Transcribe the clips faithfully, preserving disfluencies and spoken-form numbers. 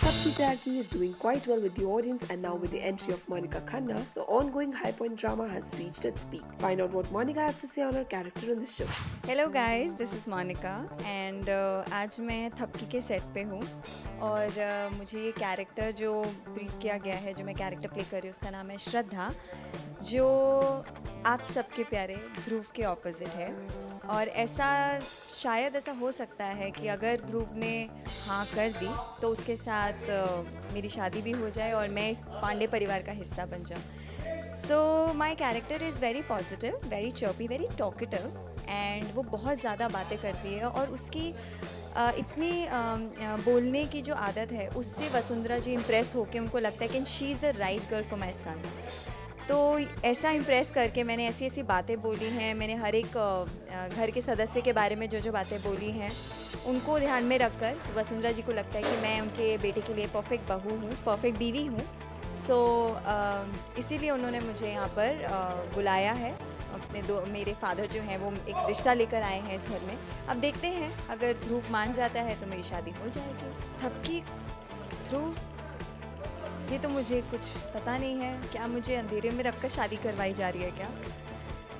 Thapki is doing quite well with the audience, and now with the entry of Monica Khanna, the ongoing high point drama has reached its peak. Find out what Monica has to say on her character in the show. Hello guys, this is Monica, and आज मैं Thapki के set पे हूँ और मुझे ये character जो brief किया गया है, जो मैं character play कर रही हूँ, उसका नाम है श्रद्धा, जो आप सबके प्यारे ध्रुव के ऑपोजिट है। और ऐसा शायद ऐसा हो सकता है कि अगर ध्रुव ने हाँ कर दी तो उसके साथ मेरी शादी भी हो जाए और मैं इस पांडे परिवार का हिस्सा बन जाऊँ। So my character is very positive, very chirpy, very talkative, and वो बहुत ज़्यादा बातें करती है और उसकी इतनी बोलने की जो आदत है उससे वसुंधरा जी इम्प्रेस होकर उनको लगता है कि she is a right girl for my son. तो ऐसा इम्प्रेस करके मैंने ऐसी ऐसी बातें बोली हैं, मैंने हर एक घर के सदस्य के बारे में जो जो बातें बोली हैं उनको ध्यान में रखकर वसुंधरा जी को लगता है कि मैं उनके बेटे के लिए परफेक्ट बहू हूँ, परफेक्ट बीवी हूँ। सो so, इसीलिए उन्होंने मुझे यहाँ पर बुलाया है। अपने दो मेरे फादर जो हैं वो एक रिश्ता लेकर आए हैं इस घर में। अब देखते हैं, अगर ध्रुव मान जाता है तो मेरी शादी हो जाएगी। Thapki, ध्रुव, ये तो मुझे कुछ पता नहीं है, क्या मुझे अंधेरे में रखकर शादी करवाई जा रही है क्या?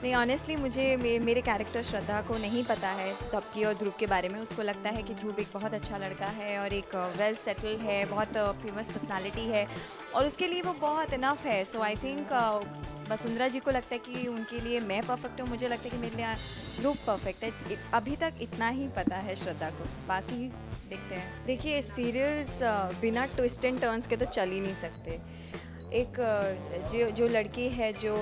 नहीं, ऑनेस्टली मुझे मे, मेरे कैरेक्टर श्रद्धा को नहीं पता है Thapki और ध्रुव के बारे में। उसको लगता है कि ध्रुव एक बहुत अच्छा लड़का है और एक वेल uh, सेटल well है, बहुत फेमस uh, पर्सनालिटी है और उसके लिए वो बहुत इनफ है। सो आई थिंक वसुंधरा जी को लगता है कि उनके लिए मैं परफेक्ट हूँ, मुझे लगता है कि मेरे लिए ध्रुव परफेक्ट है। इत, अभी तक इतना ही पता है श्रद्धा को, बाकी देखते हैं। देखिए, सीरियल्स बिना ट्विस्ट एंड टर्न्स के तो चल ही नहीं सकते। एक जो जो लड़की है जो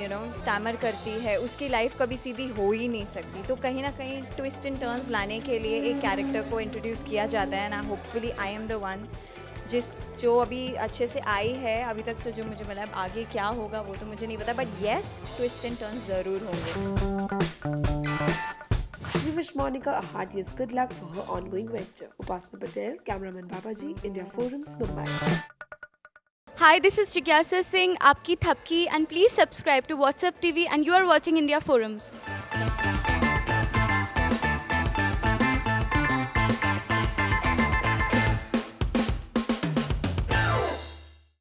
यू नो स्टैमर करती है, उसकी लाइफ कभी सीधी हो ही नहीं सकती। तो कहीं ना कहीं ट्विस्ट एंड टर्न्स लाने के लिए एक कैरेक्टर को इंट्रोड्यूस किया जाता है ना। Hopefully I am the one जिस जो अभी अच्छे से आई है। अभी तक तो जो मुझे मिला, आगे क्या होगा वो तो मुझे नहीं पता, but yes, twist and turns ज़रूर होंगे। We wish Monica a heartiest good luck for her ongoing venture. Upasana Patel, cameraman Babaji, India Forums, Mumbai. Hi, this is Jigyasa Singh, aapki Thapki, and please subscribe to WhatsApp T V, and you are watching India Forums.